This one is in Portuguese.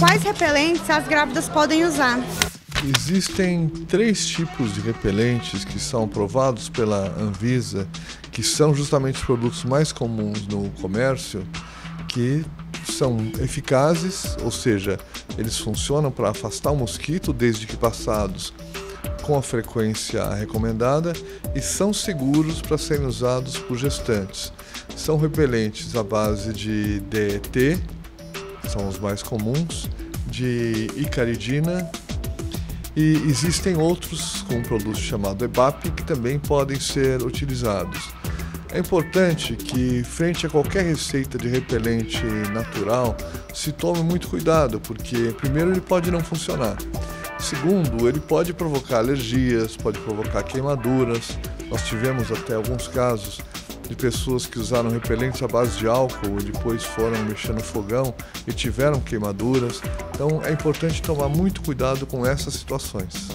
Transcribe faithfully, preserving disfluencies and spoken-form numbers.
Quais repelentes as grávidas podem usar? Existem três tipos de repelentes que são aprovados pela Anvisa, que são justamente os produtos mais comuns no comércio, que são eficazes, ou seja, eles funcionam para afastar o mosquito desde que passados com a frequência recomendada e são seguros para serem usados por gestantes. São repelentes à base de D E E T, que são os mais comuns, de Icaridina, e existem outros com um produto chamado E B A P que também podem ser utilizados. É importante que, frente a qualquer receita de repelente natural, se tome muito cuidado, porque primeiro ele pode não funcionar. Segundo, ele pode provocar alergias, pode provocar queimaduras. Nós tivemos até alguns casos de pessoas que usaram repelentes à base de álcool e depois foram mexer no fogão e tiveram queimaduras. Então é importante tomar muito cuidado com essas situações.